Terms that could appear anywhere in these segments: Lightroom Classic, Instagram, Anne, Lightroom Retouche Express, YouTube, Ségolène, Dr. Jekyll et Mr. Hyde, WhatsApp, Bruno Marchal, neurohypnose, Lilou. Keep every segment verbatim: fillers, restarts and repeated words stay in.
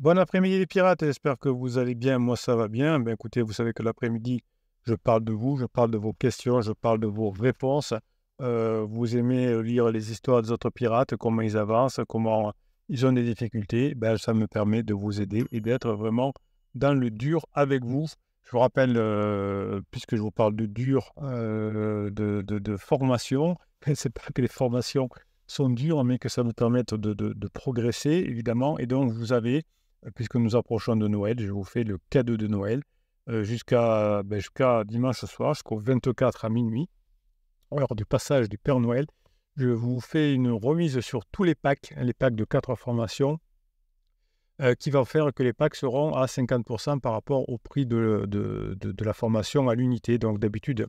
Bon après-midi les pirates, j'espère que vous allez bien, moi ça va bien. Ben, écoutez, vous savez que l'après-midi, je parle de vous, je parle de vos questions, je parle de vos réponses. Euh, vous aimez lire les histoires des autres pirates, comment ils avancent, comment ils ont des difficultés. Ben, ça me permet de vous aider et d'être vraiment dans le dur avec vous. Je vous rappelle, euh, puisque je vous parle de dur, euh, de, de, de formation, c'est pas que les formations sont dures, mais que ça nous permette de, de, de progresser, évidemment. Et donc, vous avez, puisque nous approchons de Noël, je vous fais le cadeau de Noël euh, jusqu'à ben, jusqu'à dimanche soir, jusqu'au vingt-quatre à minuit. Lors du passage du Père Noël, je vous fais une remise sur tous les packs, les packs de quatre formations, euh, qui va faire que les packs seront à cinquante pour cent par rapport au prix de, de, de, de la formation à l'unité. Donc d'habitude,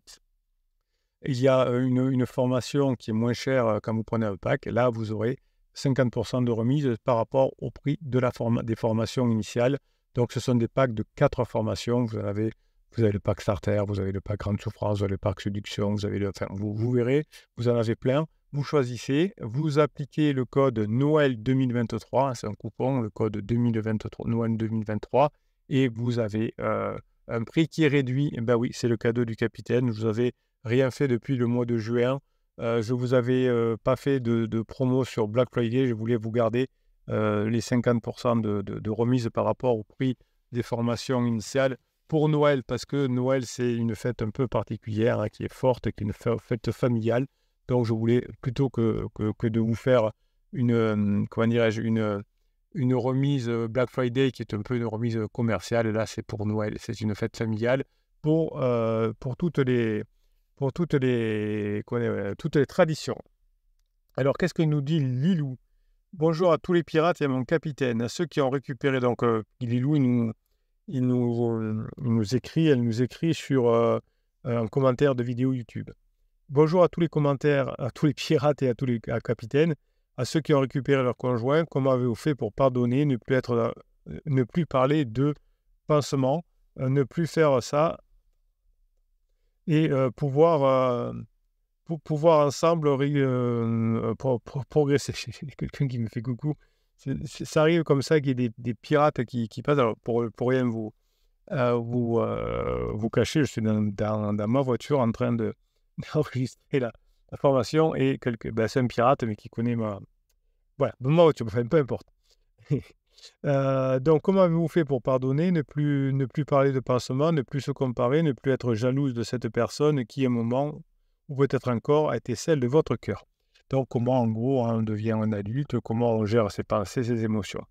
il y a une, une formation qui est moins chère quand vous prenez un pack. Là, vous aurez cinquante pour cent de remise par rapport au prix de la forma, des formations initiales. Donc, ce sont des packs de quatre formations. Vous avez, vous avez le pack Starter, vous avez le pack Grande Souffrance, vous avez le pack Séduction, vous avez le, enfin, vous, vous verrez, vous en avez plein. Vous choisissez, vous appliquez le code Noël deux mille vingt-trois, c'est un coupon, le code deux mille vingt-trois, Noël deux mille vingt-trois, et vous avez euh, un prix qui est réduit. Ben oui, c'est le cadeau du capitaine. Vous avez rien fait depuis le mois de juin. Euh, je ne vous avais euh, pas fait de, de promo sur Black Friday. Je voulais vous garder euh, les cinquante pour cent de, de, de remise par rapport au prix des formations initiales pour Noël, parce que Noël, c'est une fête un peu particulière, hein, qui est forte, qui est une fête familiale. Donc, je voulais plutôt que, que, que de vous faire une, euh, comment dirais-je, une, une remise Black Friday qui est un peu une remise commerciale. Là, c'est pour Noël, c'est une fête familiale pour, euh, pour toutes les... pour toutes les, toutes les traditions. Alors, qu'est-ce que nous dit Lilou? Bonjour à tous les pirates et à mon capitaine, à ceux qui ont récupéré. Donc, euh, Lilou, il nous, il, nous, il nous écrit, elle nous écrit sur euh, un commentaire de vidéo YouTube. Bonjour à tous les commentaires, à tous les pirates et à tous les à capitaines, à ceux qui ont récupéré leur conjoint. Comment avez-vous fait pour pardonner, ne plus, être, ne plus parler de pansement, ne plus faire ça? Et euh, pouvoir, euh, pour, pouvoir ensemble euh, pro, pro, progresser. Quelqu'un qui me fait coucou. C'est, c'est, ça arrive comme ça qu'il y ait des, des pirates qui, qui passent. Alors, pour, pour rien vous, euh, vous, euh, vous cacher, je suis dans, dans, dans ma voiture en train de, d'enregistrer la, la formation. Et quelque, ben, c'est un pirate, mais qui connaît ma... Voilà, ma voiture, enfin, peu importe. Euh, donc, comment avez-vous fait pour pardonner, ne plus, ne plus parler de pansement, ne plus se comparer, ne plus être jalouse de cette personne qui, à un moment, ou peut-être encore, a été celle de votre cœur? Donc, comment, en gros, on devient un adulte, comment on gère ses pensées, ses émotions?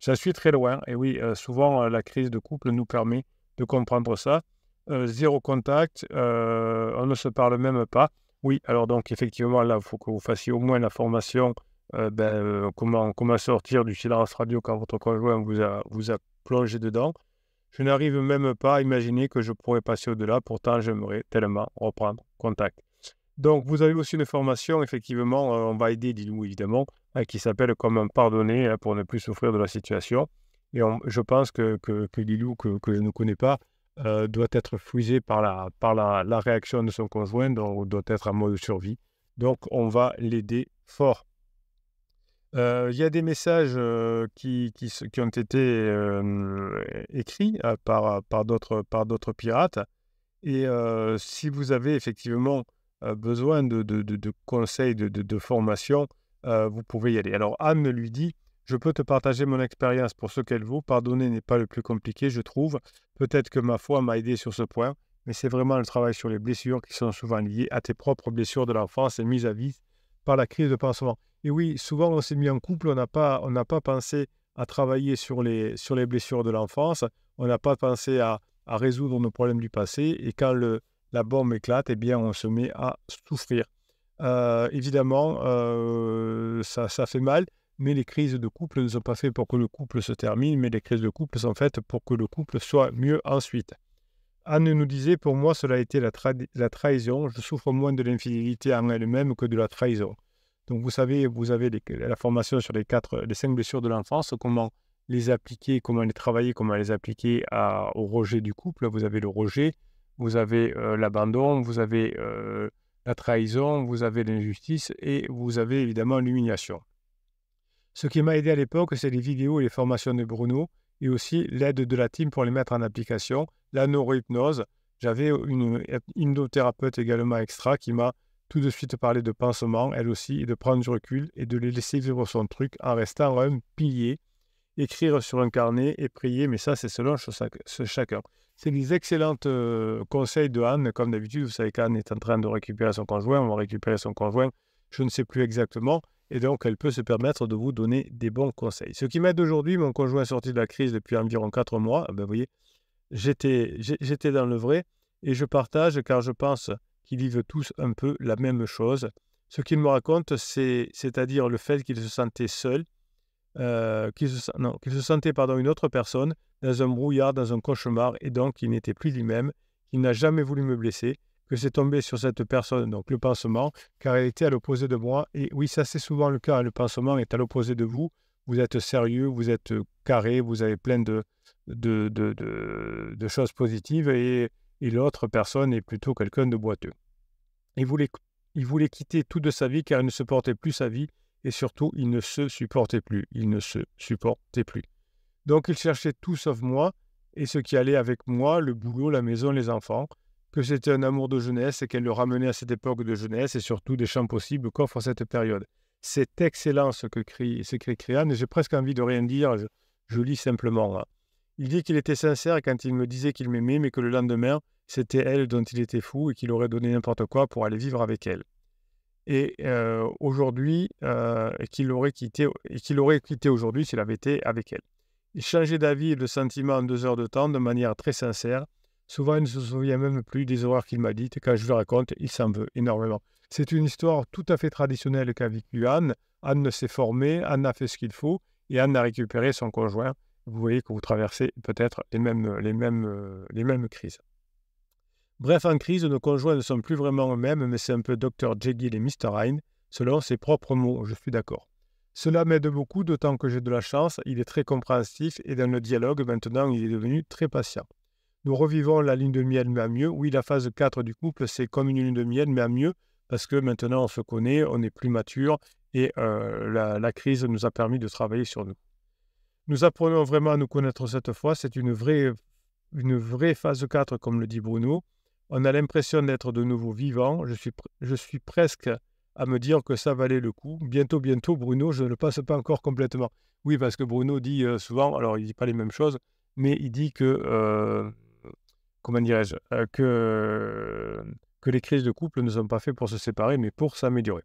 J'en suis très loin, et oui, euh, souvent, la crise de couple nous permet de comprendre ça. Euh, zéro contact, euh, on ne se parle même pas. Oui, alors donc, effectivement, là, il faut que vous fassiez au moins la formation... Euh, ben, euh, comment, comment sortir du silence radio quand votre conjoint vous a, vous a plongé dedans. Je n'arrive même pas à imaginer que je pourrais passer au-delà, pourtant j'aimerais tellement reprendre contact. Donc vous avez aussi une formation, effectivement, euh, on va aider Lilou évidemment, hein, qui s'appelle Comment pardonner hein, pour ne plus souffrir de la situation. Et on, je pense que, que, que Lilou, que, que je ne connais pas, euh, doit être frisée par, la, par la, la réaction de son conjoint, donc doit être en mode survie. Donc on va l'aider fort. Il euh, y a des messages euh, qui, qui, qui ont été euh, écrits euh, par, par d'autres par d'autres pirates. Et euh, si vous avez effectivement euh, besoin de, de, de, de conseils, de, de, de formation, euh, vous pouvez y aller. Alors Anne lui dit, je peux te partager mon expérience pour ce qu'elle vaut. Pardonner n'est pas le plus compliqué, je trouve. Peut-être que ma foi m'a aidé sur ce point, mais c'est vraiment le travail sur les blessures qui sont souvent liées à tes propres blessures de l'enfance et mises à vie par la crise de pansement. Et oui, souvent, on s'est mis en couple, on n'a pas, on n'a pas pensé à travailler sur les, sur les blessures de l'enfance, on n'a pas pensé à, à résoudre nos problèmes du passé, et quand le, la bombe éclate, eh bien, on se met à souffrir. Euh, évidemment, euh, ça, ça fait mal, mais les crises de couple ne sont pas faites pour que le couple se termine, mais les crises de couple sont faites pour que le couple soit mieux ensuite. Anne nous disait, pour moi, cela a été la, tra- la trahison, je souffre moins de l'infidélité en elle-même que de la trahison. Donc, vous savez, vous avez les, la formation sur les, quatre, les cinq blessures de l'enfance, comment les appliquer, comment les travailler, comment les appliquer à, au rejet du couple. Vous avez le rejet, vous avez euh, l'abandon, vous avez euh, la trahison, vous avez l'injustice et vous avez évidemment l'humiliation. Ce qui m'a aidé à l'époque, c'est les vidéos et les formations de Bruno et aussi l'aide de la team pour les mettre en application, la neurohypnose. J'avais une hypnothérapeute également extra qui m'a tout de suite parlé de pansement, elle aussi, et de prendre du recul et de les laisser vivre son truc en restant un pilier, écrire sur un carnet et prier, mais ça, c'est selon chacun. C'est des excellents euh, conseils de Anne, comme d'habitude, vous savez qu'Anne est en train de récupérer son conjoint, on va récupérer son conjoint, je ne sais plus exactement, et donc elle peut se permettre de vous donner des bons conseils. Ce qui m'aide aujourd'hui, mon conjoint est sorti de la crise depuis environ quatre mois, ben, vous voyez, j'étais j'étais dans le vrai, et je partage car je pense qu'ils vivent tous un peu la même chose. Ce qu'ils me racontent, c'est-à-dire le fait qu'ils se sentaient seuls, euh, qu'ils se, non, qu'ils se sentaient pardon, une autre personne, dans un brouillard, dans un cauchemar, et donc qu'il n'était plus lui-même, qu'il n'a jamais voulu me blesser, que c'est tombé sur cette personne, donc le pansement, car elle était à l'opposé de moi. Et oui, ça c'est souvent le cas, le pansement est à l'opposé de vous. Vous êtes sérieux, vous êtes carré, vous avez plein de, de, de, de, de choses positives, et... et l'autre personne est plutôt quelqu'un de boiteux. Il voulait, il voulait quitter tout de sa vie car il ne supportait plus sa vie, et surtout, il ne se supportait plus. Il ne se supportait plus. Donc, il cherchait tout sauf moi, et ce qui allait avec moi, le boulot, la maison, les enfants, que c'était un amour de jeunesse et qu'elle le ramenait à cette époque de jeunesse et surtout des champs possibles qu'offre cette période. C'est excellent ce que crie, ce que crie Anne, et j'ai presque envie de rien dire, je, je lis simplement là. Il dit qu'il était sincère quand il me disait qu'il m'aimait, mais que le lendemain, c'était elle dont il était fou et qu'il aurait donné n'importe quoi pour aller vivre avec elle. Et euh, aujourd'hui, euh, qu'il aurait quitté, qu'il aurait quitté aujourd'hui s'il avait été avec elle. Il changeait d'avis et de sentiment en deux heures de temps de manière très sincère. Souvent, il ne se souvient même plus des horreurs qu'il m'a dites. Quand je le raconte, il s'en veut énormément. C'est une histoire tout à fait traditionnelle qu'a vécue Anne. Anne s'est formée, Anne a fait ce qu'il faut et Anne a récupéré son conjoint. Vous voyez que vous traversez peut-être les mêmes, les, mêmes, les mêmes crises. Bref, en crise, nos conjoints ne sont plus vraiment eux-mêmes, mais c'est un peu docteur Jekyll et mister Hyde, selon ses propres mots, je suis d'accord. Cela m'aide beaucoup, d'autant que j'ai de la chance, il est très compréhensif, et dans le dialogue, maintenant, il est devenu très patient. Nous revivons la lune de miel, mais à mieux. Oui, la phase quatre du couple, c'est comme une lune de miel, mais à mieux, parce que maintenant, on se connaît, on est plus mature, et euh, la, la crise nous a permis de travailler sur nous. Nous apprenons vraiment à nous connaître cette fois, c'est une vraie, une vraie phase quatre, comme le dit Bruno. On a l'impression d'être de nouveau vivant, je suis, je suis presque à me dire que ça valait le coup. Bientôt, bientôt, Bruno, je ne le passe pas encore complètement. Oui, parce que Bruno dit souvent, alors il ne dit pas les mêmes choses, mais il dit que, euh, comment dirais-je, euh, que, que les crises de couple ne sont pas faites pour se séparer, mais pour s'améliorer.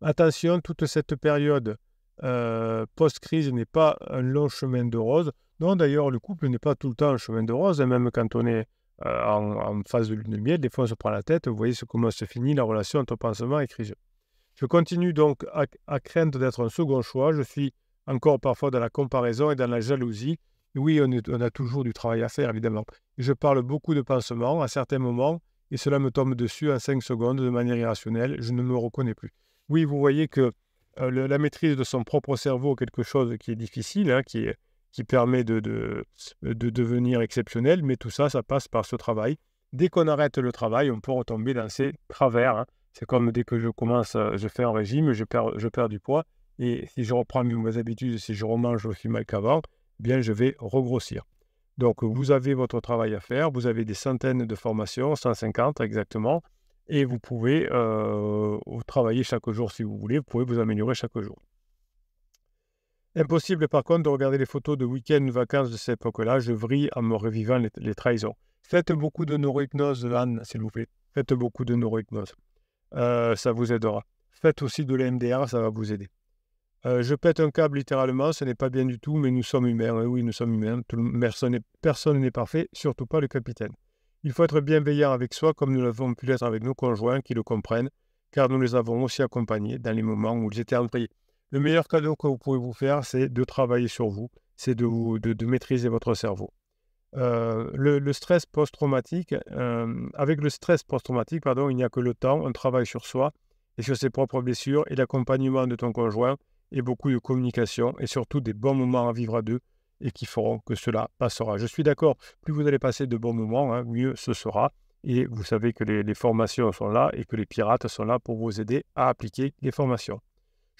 Attention, toute cette période... Euh, post-crise n'est pas un long chemin de rose. Non, d'ailleurs, le couple n'est pas tout le temps un chemin de rose, et même quand on est euh, en, en phase de lune de miel, des fois on se prend la tête, vous voyez comment se finit la relation entre pansement et crise. Je continue donc à, à craindre d'être un second choix, je suis encore parfois dans la comparaison et dans la jalousie. Oui, on, est, on a toujours du travail à faire, évidemment. Je parle beaucoup de pansement à certains moments, et cela me tombe dessus en cinq secondes de manière irrationnelle, je ne me reconnais plus. Oui, vous voyez que Euh, le, la maîtrise de son propre cerveau, quelque chose qui est difficile, hein, qui, qui permet de, de, de devenir exceptionnel, mais tout ça, ça passe par ce travail. Dès qu'on arrête le travail, on peut retomber dans ses travers. Hein. C'est comme dès que je commence, je fais un régime, je perds, je perds du poids, et si je reprends mes mauvaises habitudes, si je remange aussi mal qu'avant, eh bien je vais regrossir. Donc vous avez votre travail à faire, vous avez des centaines de formations, cent cinquante exactement, et vous pouvez euh, travailler chaque jour si vous voulez, vous pouvez vous améliorer chaque jour. Impossible par contre de regarder les photos de week-end, vacances de cette époque-là, je vrille en me revivant les, les trahisons. Faites beaucoup de neurohypnose, Anne, s'il vous plaît. Faites beaucoup de neurohypnose. Euh, ça vous aidera. Faites aussi de l'M D R, ça va vous aider. Euh, je pète un câble littéralement, ce n'est pas bien du tout, mais nous sommes humains. Euh, oui, nous sommes humains. Tout le, personne, personne n'est parfait, surtout pas le capitaine. Il faut être bienveillant avec soi comme nous l'avons pu l'être avec nos conjoints qui le comprennent, car nous les avons aussi accompagnés dans les moments où ils étaient en prière. Le meilleur cadeau que vous pouvez vous faire, c'est de travailler sur vous, c'est de, de, de maîtriser votre cerveau. Euh, le, le stress post-traumatique, euh, avec le stress post-traumatique, pardon, il n'y a que le temps, on travaille sur soi et sur ses propres blessures et l'accompagnement de ton conjoint et beaucoup de communication et surtout des bons moments à vivre à deux, et qui feront que cela passera. Je suis d'accord, plus vous allez passer de bons moments, hein, mieux ce sera. Et vous savez que les, les formations sont là et que les pirates sont là pour vous aider à appliquer les formations.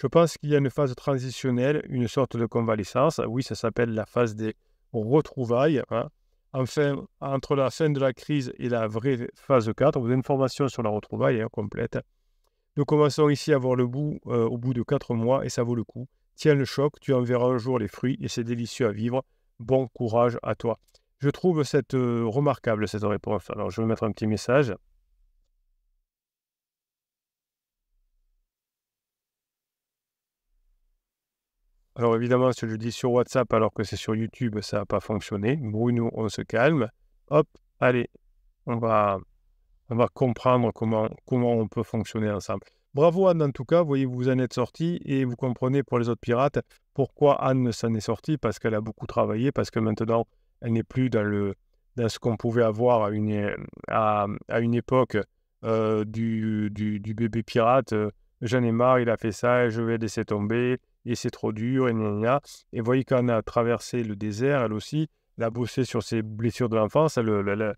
Je pense qu'il y a une phase transitionnelle, une sorte de convalescence. Oui, ça s'appelle la phase des retrouvailles. Hein. Enfin, entre la fin de la crise et la vraie phase quatre, vos informations sur la retrouvaille est hein, complète. Nous commençons ici à voir le bout euh, au bout de quatre mois et ça vaut le coup. Tiens le choc, tu en verras un jour les fruits et c'est délicieux à vivre. Bon courage à toi. Je trouve cette euh, remarquable, cette réponse. Alors, je vais mettre un petit message. Alors évidemment, si je dis sur WhatsApp alors que c'est sur YouTube, ça n'a pas fonctionné. Bruno, on se calme. Hop, allez, on va, on va comprendre comment, comment on peut fonctionner ensemble. Bravo Anne, en tout cas, voyez, vous en êtes sorti et vous comprenez pour les autres pirates pourquoi Anne s'en est sortie, parce qu'elle a beaucoup travaillé, parce que maintenant, elle n'est plus dans, le, dans ce qu'on pouvait avoir à une, à, à une époque euh, du, du, du bébé pirate. J'en ai marre, il a fait ça, je vais laisser tomber. Et c'est trop dur, et gnagnagna. Et vous voyez qu'Anne a traversé le désert, elle aussi, elle a bossé sur ses blessures de l'enfance, la, la,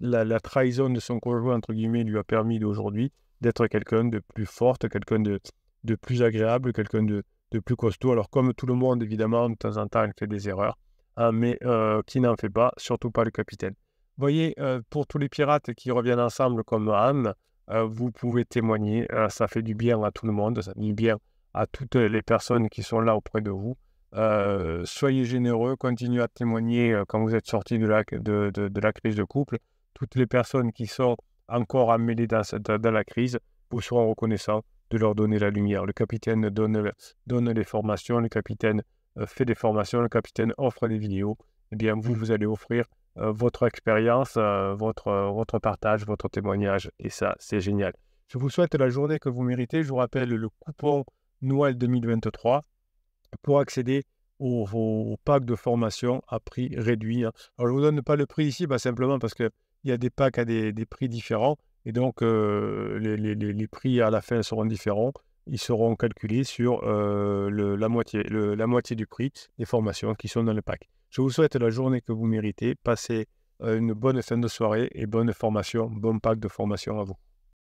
la, la trahison de son conjoint, entre guillemets, lui a permis d'aujourd'hui d'être quelqu'un de plus forte, quelqu'un de, de plus agréable, quelqu'un de, de plus costaud. Alors, comme tout le monde, évidemment, de temps en temps, elle fait des erreurs, hein, mais euh, qui n'en fait pas, surtout pas le capitaine. Vous voyez, euh, pour tous les pirates qui reviennent ensemble comme Anne, euh, vous pouvez témoigner, euh, ça fait du bien à tout le monde, ça fait du bien à toutes les personnes qui sont là auprès de vous. Euh, soyez généreux, continuez à témoigner euh, quand vous êtes sorti de la, de, de, de la crise de couple. Toutes les personnes qui sont encore emmêlées dans, dans, dans la crise vous seront reconnaissants de leur donner la lumière. Le capitaine donne, donne les formations, le capitaine euh, fait des formations, le capitaine offre des vidéos. Eh bien, vous, vous allez offrir euh, votre expérience, euh, votre, euh, votre partage, votre témoignage. Et ça, c'est génial. Je vous souhaite la journée que vous méritez. Je vous rappelle le coupon Noël deux mille vingt-trois pour accéder au, au pack de formation à prix réduit. Alors, je ne vous donne pas le prix ici, bah, simplement parce qu'il y a des packs à des, des prix différents et donc euh, les, les, les prix à la fin seront différents. Ils seront calculés sur euh, le, la, moitié, le, la moitié du prix des formations qui sont dans le pack. Je vous souhaite la journée que vous méritez. Passez euh, une bonne fin de soirée et bonne formation, bon pack de formation à vous.